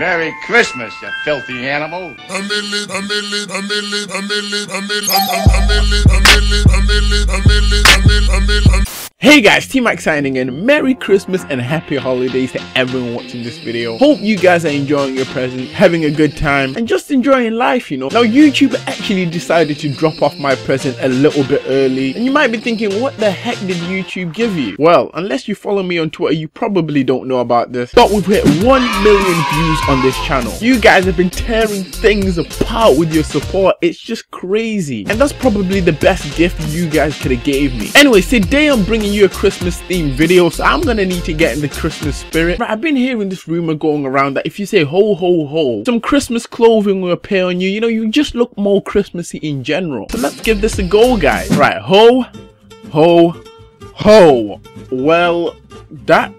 Merry Christmas, you filthy animal. Hey guys, T-Max signing in. Merry Christmas and happy holidays to everyone watching this video. Hope you guys are enjoying your present, having a good time, and just enjoying life, you know. Now, YouTube actually decided to drop off my present a little bit early, and you might be thinking, what the heck did YouTube give you? Well, unless you follow me on Twitter, you probably don't know about this, but we've hit 1 million views on this channel. You guys have been tearing things apart with your support. It's just crazy, and that's probably the best gift you guys could have gave me. Anyway, today I'm bringing you a Christmas themed video, so I'm gonna need to get in the Christmas spirit. Right, I've been hearing this rumor going around that if you say ho ho ho, some Christmas clothing will appear on you, you know, you just look more Christmassy in general. So let's give this a go, guys. Right, ho ho ho. Well, that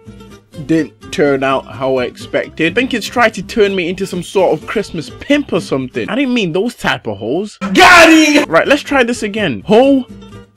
didn't turn out how I expected. I think it's tried to turn me into some sort of Christmas pimp or something. I didn't mean those type of hoes. Got it! Right, let's try this again. Ho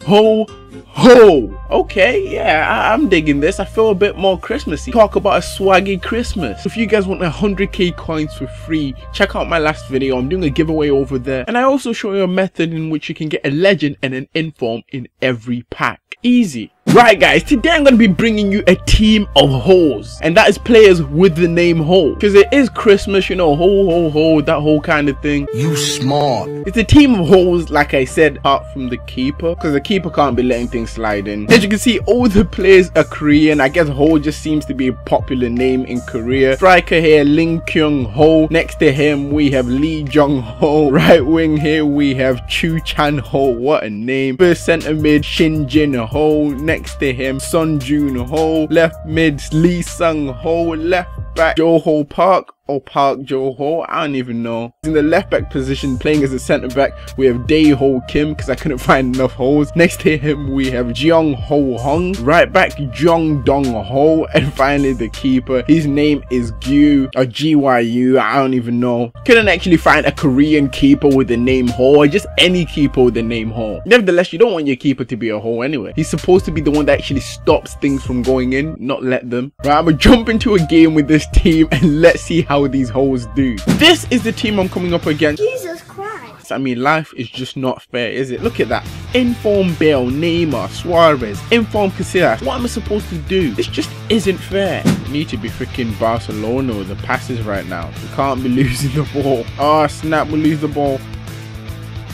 ho ho. Okay, yeah, I'm digging this. I feel a bit more Christmassy. Talk about a swaggy Christmas. If you guys want 100k coins for free, check out my last video. I'm doing a giveaway over there, and I also show you a method in which you can get a legend and an inform in every pack. Easy. Right guys, today I'm going to be bringing you a team of hoes, and that is players with the name ho, because it is Christmas, you know, ho ho ho, that whole kind of thing. You smart. It's a team of hoes, like I said, apart from the keeper, because the keeper can't be letting things slide in. As you can see, all the players are Korean. I guess ho just seems to be a popular name in Korea. Striker here, Ling Kyung Ho. Next to him we have Lee Jong Ho. Right wing here we have Chu Chan Ho, what a name. First centre mid, Shin Jin Ho. Next to him, Sun Jun Ho. Left mid, Lee Sung Ho. Left back, Jo Ho Park or Park Jo Ho, I don't even know. In the left back position, playing as a centre back, we have Dae Ho Kim, because I couldn't find enough holes. Next to him we have Jeong Ho Hong. Right back, Jeong Dong Ho. And finally the keeper, his name is Gyu or Gyu, I don't even know. Couldn't actually find a Korean keeper with the name Ho, or just any keeper with the name Ho. Nevertheless, you don't want your keeper to be a ho anyway. He's supposed to be the one that actually stops things from going in, not let them. Right, I'm gonna jump into a game with this team and let's see how these hoes do. This is the team I'm coming up against. Jesus Christ. I mean, life is just not fair, is it? Look at that. Inform Bale, Neymar, Suarez, inform Casillas. What am I supposed to do? This just isn't fair. We need to be freaking Barcelona with the passes right now. We can't be losing the ball. Ah, snap, we lose the ball.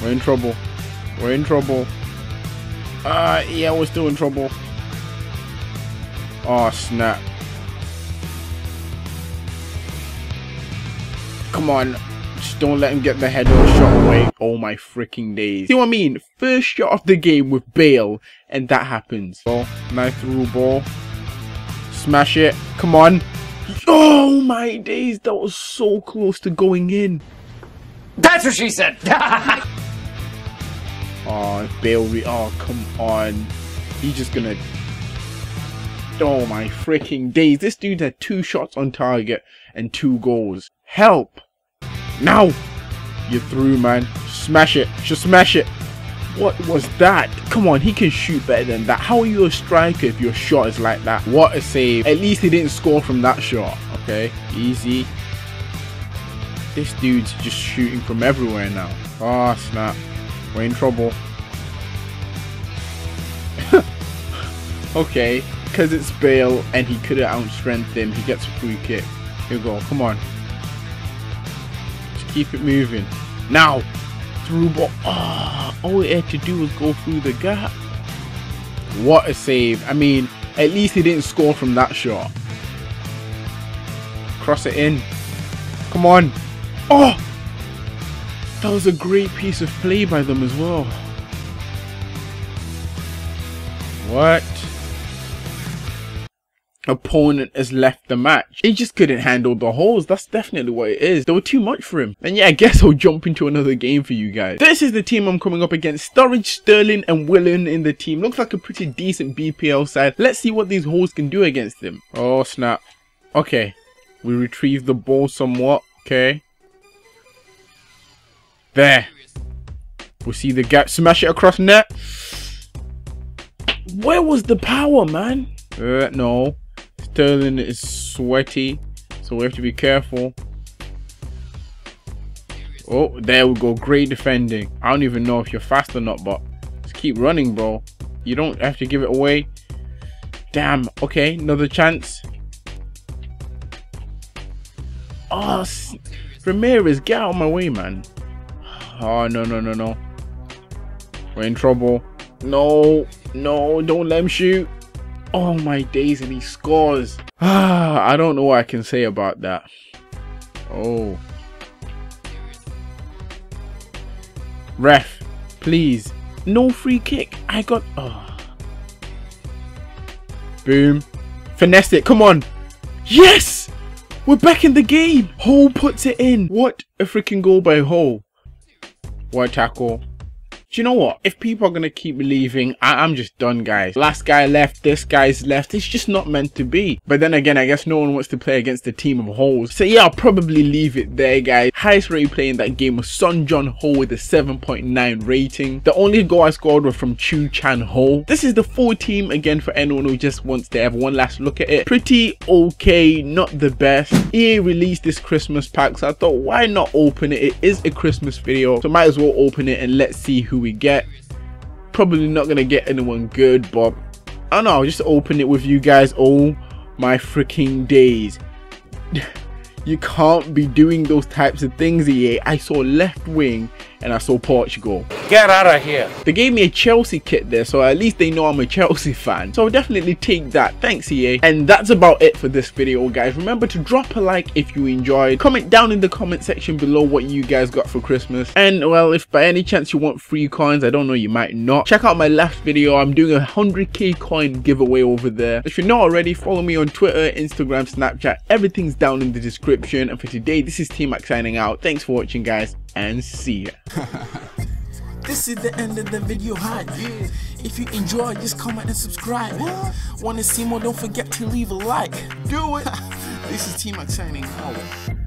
We're in trouble. We're in trouble. Yeah, we're still in trouble. Ah, snap. Come on, just don't let him get the header shot away. Oh my freaking days. See what I mean? First shot of the game with Bale, and that happens. Oh, nice through ball. Smash it. Come on. Oh my days, that was so close to going in. That's what she said. Oh, Bale, oh, come on. He's just gonna... Oh my freaking days. This dude had 2 shots on target and 2 goals. Help. Now you're through, man. Smash it. Just smash it. What was that? Come on, he can shoot better than that. How are you a striker if your shot is like that? What a save. At least he didn't score from that shot. Okay, easy. This dude's just shooting from everywhere now. Ah, oh, snap. We're in trouble. Okay, because it's Bale and he could have outstrengthed him, he gets a free kick. Here we go. Come on. Just keep it moving. Now, through ball. Oh, all he had to do was go through the gap. What a save. I mean, at least he didn't score from that shot. Cross it in. Come on. Oh, that was a great piece of play by them as well. What? Opponent has left the match. He just couldn't handle the holes. That's definitely what it is. They were too much for him. And yeah, I guess I'll jump into another game for you guys. This is the team I'm coming up against. Sturridge, Sterling and Willian in the team. Looks like a pretty decent BPL side. Let's see what these holes can do against them. Oh snap. Okay, we retrieve the ball somewhat. Okay, there we'll see the gap. Smash it across net. Where was the power, man? No, Sterling is sweaty, so we have to be careful. Oh, there we go. Great defending. I don't even know if you're fast or not, but just keep running, bro. You don't have to give it away. Damn. Okay, another chance. Oh, Ramirez, get out of my way, man. Oh, no, no, no, no. We're in trouble. No, no, don't let him shoot. Oh, my days, and he scores. Ah, I don't know what I can say about that. Oh. Ref, please. No free kick. I got... Oh. Boom. Finesse it. Come on. Yes! We're back in the game. Hole puts it in. What a freaking goal by Hole. What a tackle. Do you know what? If people are going to keep leaving, I'm just done, guys. Last guy left, this guy's left. It's just not meant to be. But then again, I guess no one wants to play against the team of Holes. So yeah, I'll probably leave it there, guys. Highest rated player in that game was Son John Ho with a 7.9 rating. The only goal I scored was from Chu Chan Ho. This is the full team again for anyone who just wants to have one last look at it. Pretty okay, not the best. EA released this Christmas pack, so I thought, why not open it? It is a Christmas video, so might as well open it and let's see who we get. Probably not gonna get anyone good, but I don't know, I'll just open it with you guys. Oh my freaking days. You can't be doing those types of things, EA. I saw left wing and I saw Portugal. Get out of here. They gave me a Chelsea kit there, so at least they know I'm a Chelsea fan, so I'll definitely take that. Thanks, EA. And that's about it for this video, guys. Remember to drop a like if you enjoyed. Comment down in the comment section below what you guys got for Christmas. And well, if by any chance you want free coins, I don't know, you might not. Check out my last video. I'm doing a 100k coin giveaway over there. If you're not already, follow me on Twitter, Instagram, Snapchat. Everything's down in the description. And for today, this is T-Max signing out. Thanks for watching, guys, and see ya. This is the end of the video hype. Yeah. If you enjoy, just comment and subscribe. What? Want to see more? Don't forget to leave a like. Do it. This is T-Max signing out.